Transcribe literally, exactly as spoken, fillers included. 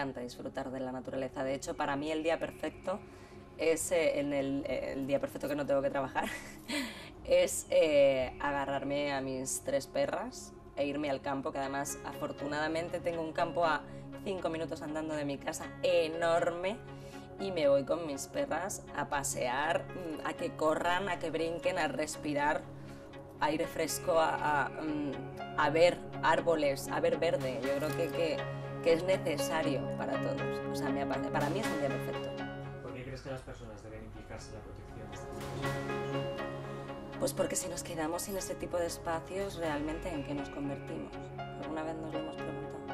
encanta disfrutar de la naturaleza. De hecho, para mí el día perfecto es eh, en el, eh, el día perfecto que no tengo que trabajar es eh, agarrarme a mis tres perras e irme al campo, que además afortunadamente tengo un campo a cinco minutos andando de mi casa, enorme, y me voy con mis perras a pasear, a que corran, a que brinquen, a respirar aire fresco, a, a, a ver árboles, a ver verde. Yo creo que, que, que es necesario para todos. O sea, me, para mí es un día perfecto. ¿Por qué crees que las personas deben implicarse en la protección de estas cosas? Pues porque si nos quedamos sin este tipo de espacios, ¿realmente en qué nos convertimos? ¿Alguna vez nos lo hemos preguntado?